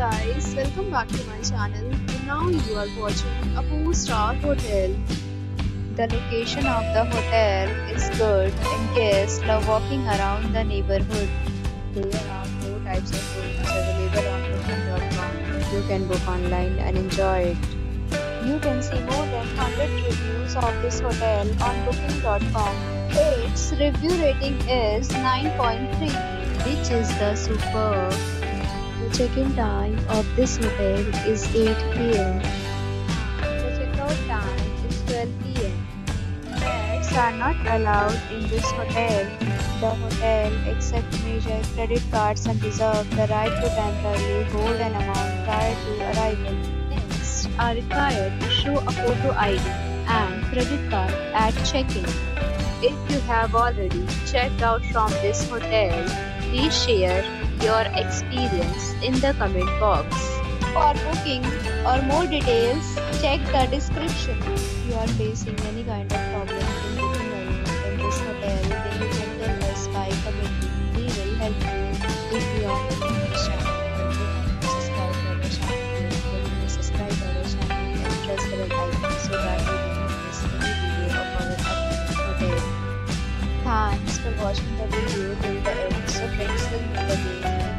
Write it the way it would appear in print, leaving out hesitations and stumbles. guys, welcome back to my channel. Now you are watching a 4-star hotel. The location of the hotel is good and guests love walking around the neighborhood. There are 4 types of rooms available on booking.com. You can book online and enjoy it. You can see more than 100 reviews of this hotel on booking.com. Its review rating is 9.3, which is the superb. The check-in time of this hotel is 8 p.m. The check-out time is 12 p.m. Pets are not allowed in this hotel. The hotel accepts major credit cards and reserves the right to temporarily hold an amount prior to arrival. Guests are required to show a photo ID and credit card at check-in. If you have already checked out from this hotel, please share your experience in the comment box. For booking or more details, check the description. If you are facing any kind of problem in booking a room in this hotel, then you can tell us by commenting. We will help you. If you are new to this channel, subscribe to our channel. Then subscribe to our channel and press the bell icon so that you don't miss any video of our upcoming hotel. Thanks for watching the video till the end. So friends, will meet again.